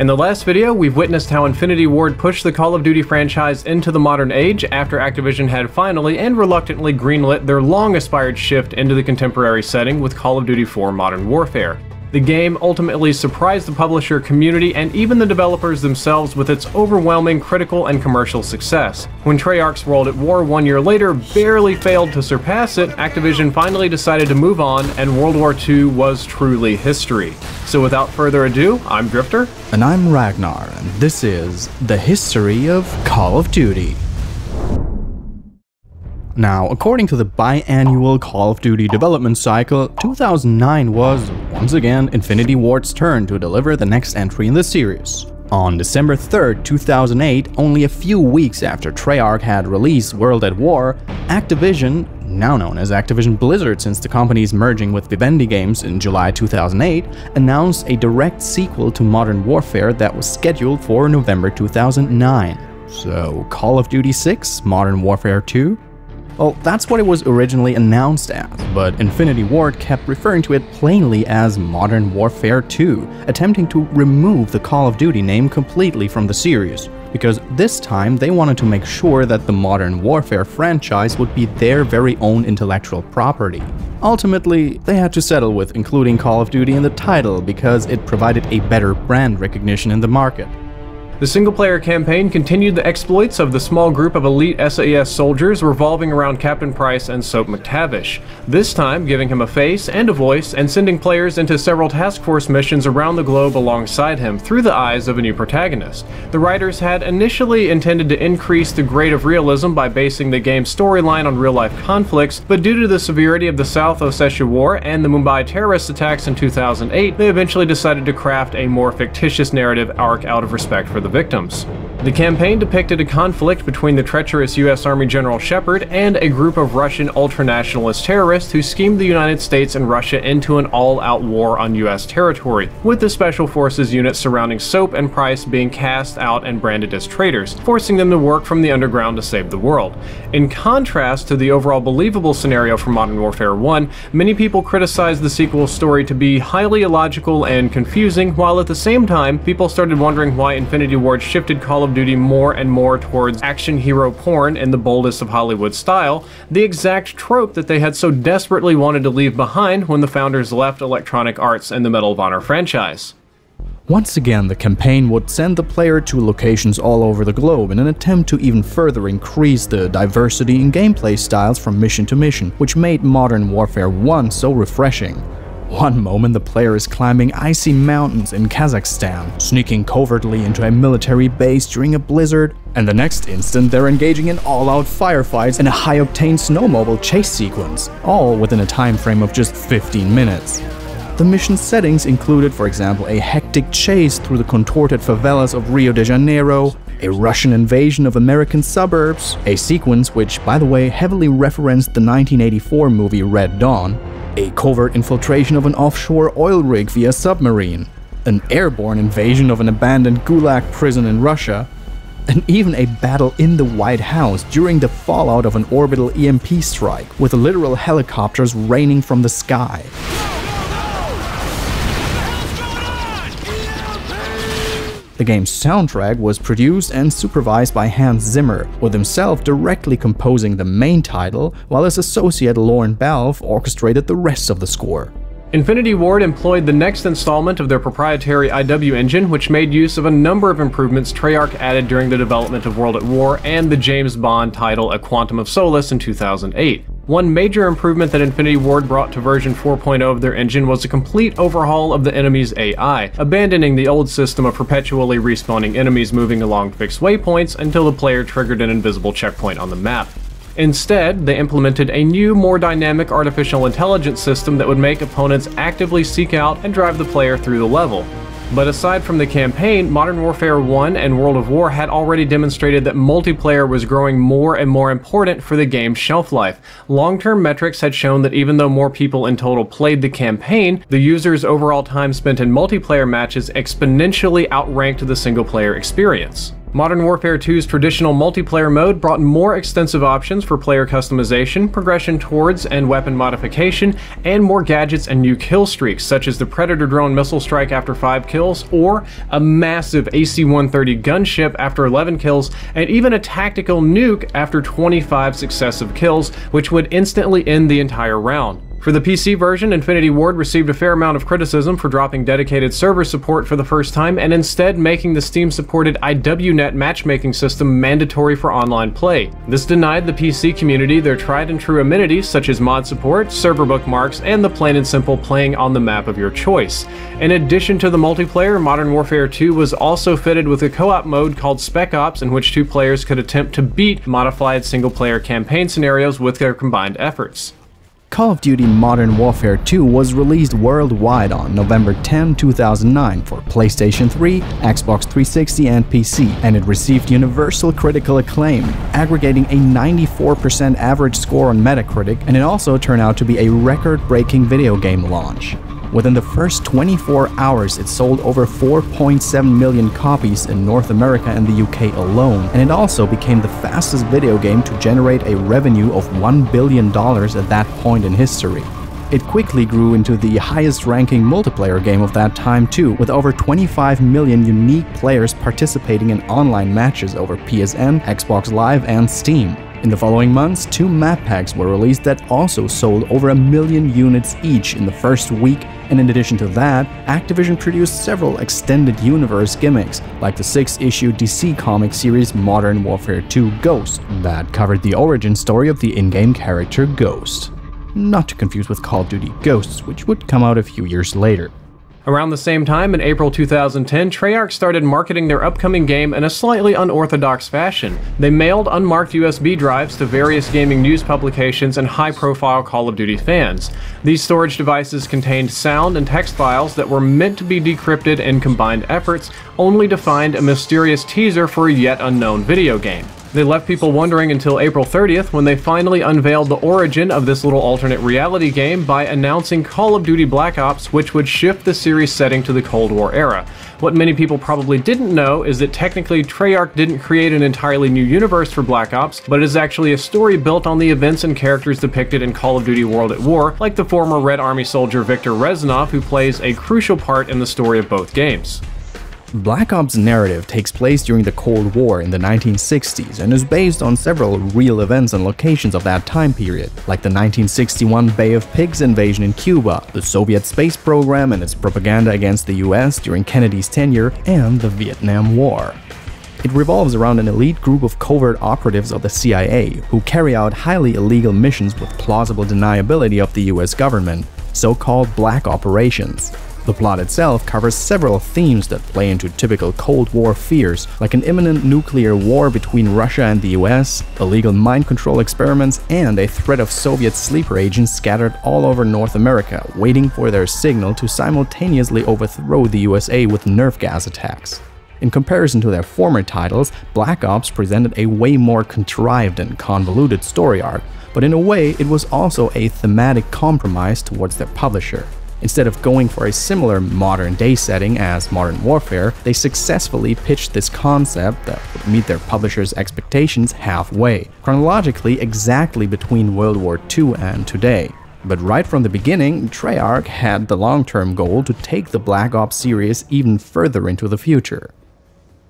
In the last video, we've witnessed how Infinity Ward pushed the Call of Duty franchise into the modern age after Activision had finally and reluctantly greenlit their long-aspired shift into the contemporary setting with Call of Duty 4 Modern Warfare. The game ultimately surprised the publisher community and even the developers themselves with its overwhelming critical and commercial success. When Treyarch's World at War 1 year later barely failed to surpass it, Activision finally decided to move on, and World War II was truly history. So without further ado, I'm Drift0r. And I'm Ragnar, and this is the history of Call of Duty. Now, according to the biannual Call of Duty development cycle, 2009 was, once again, Infinity Ward's turn to deliver the next entry in the series. On December 3rd, 2008, only a few weeks after Treyarch had released World at War, Activision, now known as Activision Blizzard since the company's merging with Vivendi Games in July 2008, announced a direct sequel to Modern Warfare that was scheduled for November 2009. So, Call of Duty 6, Modern Warfare 2? Well, that's what it was originally announced as, but Infinity Ward kept referring to it plainly as Modern Warfare 2, attempting to remove the Call of Duty name completely from the series, because this time they wanted to make sure that the Modern Warfare franchise would be their very own intellectual property. Ultimately, they had to settle with including Call of Duty in the title because it provided a better brand recognition in the market. The single-player campaign continued the exploits of the small group of elite SAS soldiers revolving around Captain Price and Soap McTavish, this time giving him a face and a voice and sending players into several task force missions around the globe alongside him through the eyes of a new protagonist. The writers had initially intended to increase the grade of realism by basing the game's storyline on real-life conflicts, but due to the severity of the South Ossetia War and the Mumbai terrorist attacks in 2008, they eventually decided to craft a more fictitious narrative arc out of respect for the victims. The campaign depicted a conflict between the treacherous US Army General Shepherd and a group of Russian ultranationalist terrorists who schemed the United States and Russia into an all-out war on US territory, with the Special Forces units surrounding Soap and Price being cast out and branded as traitors, forcing them to work from the underground to save the world. In contrast to the overall believable scenario for Modern Warfare 1, many people criticized the sequel's story to be highly illogical and confusing, while at the same time, people started wondering why Infinity Ward shifted Call of Duty more and more towards action hero porn in the boldest of Hollywood style, the exact trope that they had so desperately wanted to leave behind when the founders left Electronic Arts and the Medal of Honor franchise. Once again, the campaign would send the player to locations all over the globe in an attempt to even further increase the diversity in gameplay styles from mission to mission, which made Modern Warfare 1 so refreshing. One moment the player is climbing icy mountains in Kazakhstan, sneaking covertly into a military base during a blizzard, and the next instant they're engaging in all-out firefights and a high-octane snowmobile chase sequence, all within a time frame of just 15 minutes. The mission settings included, for example, a hectic chase through the contorted favelas of Rio de Janeiro, a Russian invasion of American suburbs, a sequence which, by the way, heavily referenced the 1984 movie Red Dawn, a covert infiltration of an offshore oil rig via submarine, an airborne invasion of an abandoned Gulag prison in Russia, and even a battle in the White House during the fallout of an orbital EMP strike, with literal helicopters raining from the sky. The game's soundtrack was produced and supervised by Hans Zimmer, with himself directly composing the main title, while his associate Lorne Balfe orchestrated the rest of the score. Infinity Ward employed the next installment of their proprietary IW engine, which made use of a number of improvements Treyarch added during the development of World at War and the James Bond title A Quantum of Solace in 2008. One major improvement that Infinity Ward brought to version 4.0 of their engine was a complete overhaul of the enemy's AI, abandoning the old system of perpetually respawning enemies moving along fixed waypoints until the player triggered an invisible checkpoint on the map. Instead, they implemented a new, more dynamic artificial intelligence system that would make opponents actively seek out and drive the player through the level. But aside from the campaign, Modern Warfare 1 and World of War had already demonstrated that multiplayer was growing more and more important for the game's shelf life. Long-term metrics had shown that even though more people in total played the campaign, the user's overall time spent in multiplayer matches exponentially outranked the single-player experience. Modern Warfare 2's traditional multiplayer mode brought more extensive options for player customization, progression towards and weapon modification, and more gadgets and new kill streaks, such as the Predator drone missile strike after 5 kills, or a massive AC-130 gunship after 11 kills, and even a tactical nuke after 25 successive kills, which would instantly end the entire round. For the PC version, Infinity Ward received a fair amount of criticism for dropping dedicated server support for the first time and instead making the Steam-supported IWNet matchmaking system mandatory for online play. This denied the PC community their tried and true amenities such as mod support, server bookmarks, and the plain and simple playing on the map of your choice. In addition to the multiplayer, Modern Warfare 2 was also fitted with a co-op mode called Spec Ops in which 2 players could attempt to beat modified single-player campaign scenarios with their combined efforts. Call of Duty Modern Warfare 2 was released worldwide on November 10, 2009 for PlayStation 3, Xbox 360 and PC, and it received universal critical acclaim, aggregating a 94% average score on Metacritic, and it also turned out to be a record-breaking video game launch. Within the first 24 hours, it sold over 4.7 million copies in North America and the UK alone, and it also became the fastest video game to generate a revenue of $1 billion at that point in history. It quickly grew into the highest-ranking multiplayer game of that time too, with over 25 million unique players participating in online matches over PSN, Xbox Live and Steam. In the following months, 2 map packs were released that also sold over 1 million units each in the first week, and in addition to that, Activision produced several extended universe gimmicks, like the 6-issue DC comic series Modern Warfare 2 Ghost, that covered the origin story of the in-game character Ghost. Not to confuse with Call of Duty Ghosts, which would come out a few years later. Around the same time, in April 2010, Treyarch started marketing their upcoming game in a slightly unorthodox fashion. They mailed unmarked USB drives to various gaming news publications and high-profile Call of Duty fans. These storage devices contained sound and text files that were meant to be decrypted in combined efforts, only to find a mysterious teaser for a yet unknown video game. They left people wondering until April 30th when they finally unveiled the origin of this little alternate reality game by announcing Call of Duty Black Ops, which would shift the series setting to the Cold War era. What many people probably didn't know is that technically Treyarch didn't create an entirely new universe for Black Ops, but it is actually a story built on the events and characters depicted in Call of Duty World at War, like the former Red Army soldier Victor Reznov, who plays a crucial part in the story of both games. Black Ops' narrative takes place during the Cold War in the 1960s and is based on several real events and locations of that time period, like the 1961 Bay of Pigs invasion in Cuba, the Soviet space program and its propaganda against the US during Kennedy's tenure, and the Vietnam War. It revolves around an elite group of covert operatives of the CIA who carry out highly illegal missions with plausible deniability of the US government, so-called black operations. The plot itself covers several themes that play into typical Cold War fears, like an imminent nuclear war between Russia and the US, illegal mind control experiments, and a threat of Soviet sleeper agents scattered all over North America, waiting for their signal to simultaneously overthrow the USA with nerve gas attacks. In comparison to their former titles, Black Ops presented a way more contrived and convoluted story arc, but in a way it was also a thematic compromise towards their publisher. Instead of going for a similar modern-day setting as Modern Warfare, they successfully pitched this concept that would meet their publisher's expectations halfway, chronologically exactly between World War II and today. But right from the beginning, Treyarch had the long-term goal to take the Black Ops series even further into the future.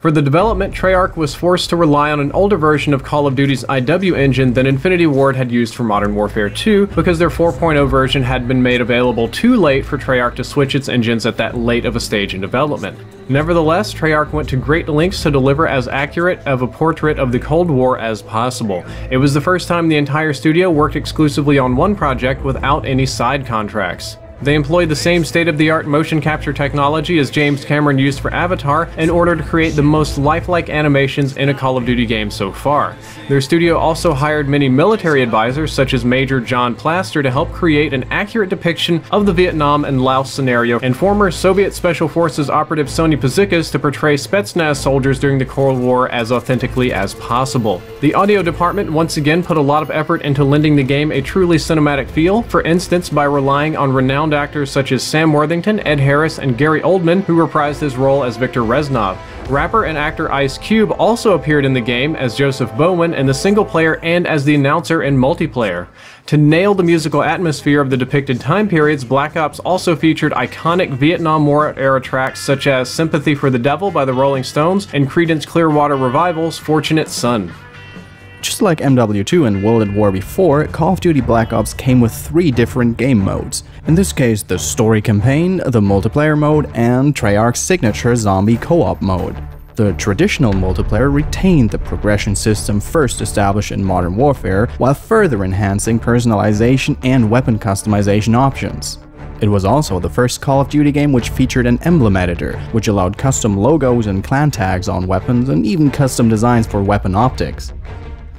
For the development, Treyarch was forced to rely on an older version of Call of Duty's IW engine than Infinity Ward had used for Modern Warfare 2 because their 4.0 version had been made available too late for Treyarch to switch its engines at that late of a stage in development. Nevertheless, Treyarch went to great lengths to deliver as accurate of a portrait of the Cold War as possible. It was the first time the entire studio worked exclusively on one project without any side contracts. They employed the same state-of-the-art motion capture technology as James Cameron used for Avatar in order to create the most lifelike animations in a Call of Duty game so far. Their studio also hired many military advisors such as Major John Plaster to help create an accurate depiction of the Vietnam and Laos scenario and former Soviet Special Forces operative Sony Pizzikas to portray Spetsnaz soldiers during the Cold War as authentically as possible. The audio department once again put a lot of effort into lending the game a truly cinematic feel, for instance by relying on renowned renowned actors such as Sam Worthington, Ed Harris, and Gary Oldman, who reprised his role as Victor Reznov. Rapper and actor Ice Cube also appeared in the game as Joseph Bowen in the single player and as the announcer in multiplayer. To nail the musical atmosphere of the depicted time periods, Black Ops also featured iconic Vietnam War-era tracks such as Sympathy for the Devil by the Rolling Stones and Creedence Clearwater Revival's Fortunate Son. Just like MW2 and World at War before, Call of Duty Black Ops came with 3 different game modes. In this case, the story campaign, the multiplayer mode, and Treyarch's signature zombie co-op mode. The traditional multiplayer retained the progression system first established in Modern Warfare, while further enhancing personalization and weapon customization options. It was also the first Call of Duty game which featured an emblem editor, which allowed custom logos and clan tags on weapons and even custom designs for weapon optics.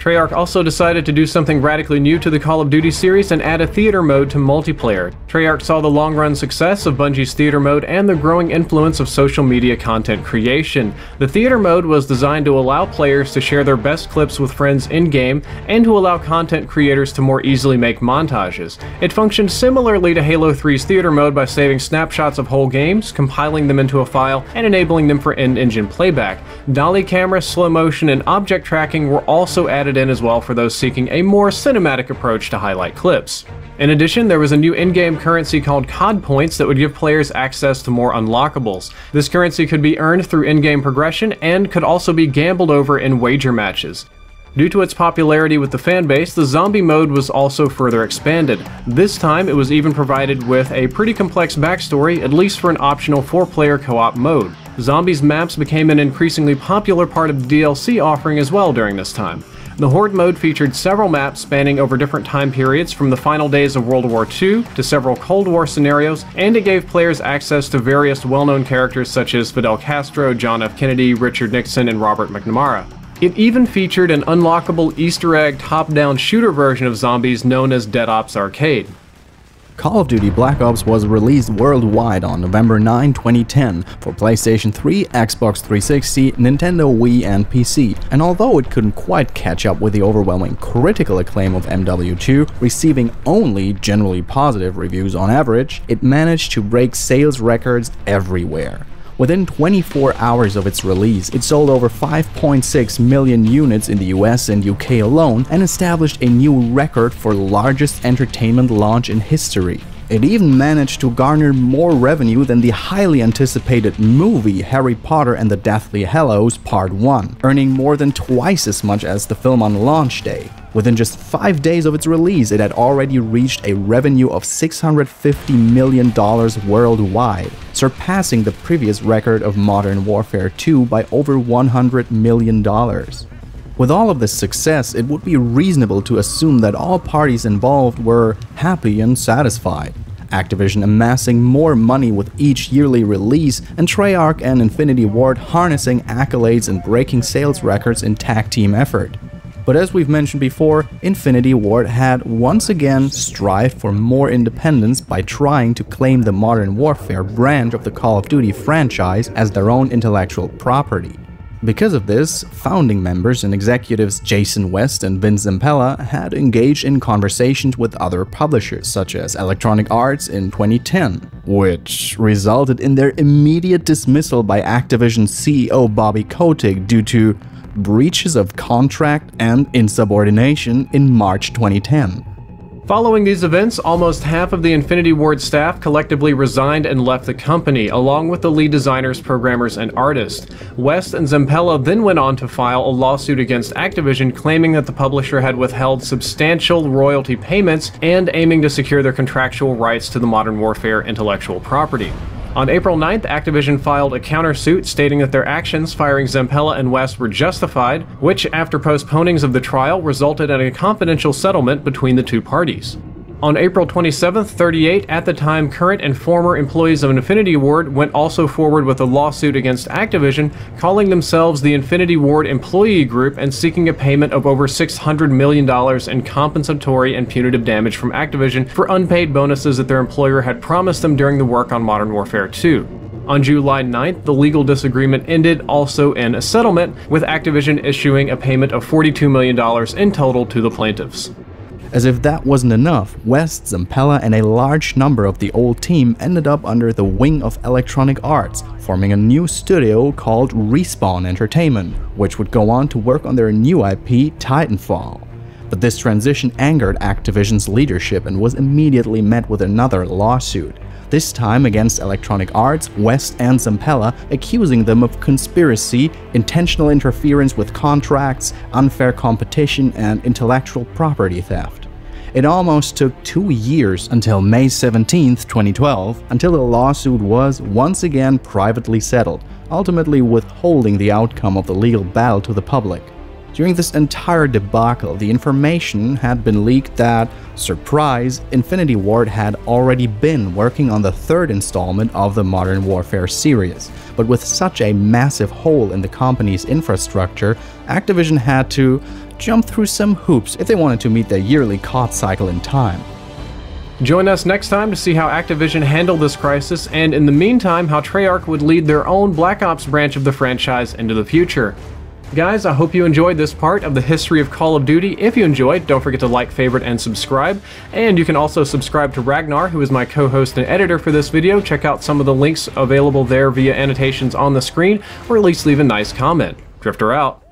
Treyarch also decided to do something radically new to the Call of Duty series and add a theater mode to multiplayer. Treyarch saw the long-run success of Bungie's theater mode and the growing influence of social media content creation. The theater mode was designed to allow players to share their best clips with friends in-game and to allow content creators to more easily make montages. It functioned similarly to Halo 3's theater mode by saving snapshots of whole games, compiling them into a file, and enabling them for in-engine playback. Dolly camera, slow motion, and object tracking were also added in as well for those seeking a more cinematic approach to highlight clips. In addition, there was a new in-game currency called COD Points that would give players access to more unlockables. This currency could be earned through in-game progression and could also be gambled over in wager matches. Due to its popularity with the fanbase, the zombie mode was also further expanded. This time, it was even provided with a pretty complex backstory, at least for an optional 4-player co-op mode. Zombies maps became an increasingly popular part of the DLC offering as well during this time. The Horde mode featured several maps spanning over different time periods, from the final days of World War II to several Cold War scenarios, and it gave players access to various well-known characters such as Fidel Castro, John F. Kennedy, Richard Nixon, and Robert McNamara. It even featured an unlockable Easter egg top-down shooter version of zombies known as Dead Ops Arcade. Call of Duty Black Ops was released worldwide on November 9, 2010 for PlayStation 3, Xbox 360, Nintendo Wii and PC, and although it couldn't quite catch up with the overwhelming critical acclaim of MW2, receiving only generally positive reviews on average, it managed to break sales records everywhere. Within 24 hours of its release, it sold over 5.6 million units in the US and UK alone and established a new record for the largest entertainment launch in history. It even managed to garner more revenue than the highly anticipated movie Harry Potter and the Deathly Hallows Part 1, earning more than twice as much as the film on launch day. Within just 5 days of its release, it had already reached a revenue of $650 million worldwide, surpassing the previous record of Modern Warfare 2 by over $100 million. With all of this success, it would be reasonable to assume that all parties involved were happy and satisfied. Activision amassing more money with each yearly release, and Treyarch and Infinity Ward harnessing accolades and breaking sales records in tag team effort. But as we've mentioned before, Infinity Ward had once again strived for more independence by trying to claim the Modern Warfare branch of the Call of Duty franchise as their own intellectual property. Because of this, founding members and executives Jason West and Vince Zampella had engaged in conversations with other publishers such as Electronic Arts in 2010, which resulted in their immediate dismissal by Activision CEO Bobby Kotick due to breaches of contract and insubordination in March 2010. Following these events, almost half of the Infinity Ward staff collectively resigned and left the company, along with the lead designers, programmers, and artists. West and Zampella then went on to file a lawsuit against Activision claiming that the publisher had withheld substantial royalty payments and aiming to secure their contractual rights to the Modern Warfare intellectual property. On April 9th, Activision filed a countersuit stating that their actions firing Zampella and West were justified, which, after postponings of the trial, resulted in a confidential settlement between the two parties. On April 27th, 38 at the time current and former employees of Infinity Ward went also forward with a lawsuit against Activision, calling themselves the Infinity Ward Employee Group and seeking a payment of over $600 million in compensatory and punitive damage from Activision for unpaid bonuses that their employer had promised them during the work on Modern Warfare 2. On July 9th, the legal disagreement ended also in a settlement, with Activision issuing a payment of $42 million in total to the plaintiffs. As if that wasn't enough, West, Zampella and a large number of the old team ended up under the wing of Electronic Arts, forming a new studio called Respawn Entertainment, which would go on to work on their new IP, Titanfall. But this transition angered Activision's leadership and was immediately met with another lawsuit, this time against Electronic Arts, West and Zampella, accusing them of conspiracy, intentional interference with contracts, unfair competition and intellectual property theft. It almost took 2 years until May 17, 2012, until the lawsuit was once again privately settled, ultimately withholding the outcome of the legal battle to the public. During this entire debacle, the information had been leaked that, surprise, Infinity Ward had already been working on the third installment of the Modern Warfare series. But with such a massive hole in the company's infrastructure, Activision had to jump through some hoops if they wanted to meet their yearly COD cycle in time. Join us next time to see how Activision handled this crisis and, in the meantime, how Treyarch would lead their own Black Ops branch of the franchise into the future. Guys, I hope you enjoyed this part of the history of Call of Duty. If you enjoyed, don't forget to like, favorite, and subscribe. And you can also subscribe to Ragnar, who is my co-host and editor for this video. Check out some of the links available there via annotations on the screen, or at least leave a nice comment. Drift0r out.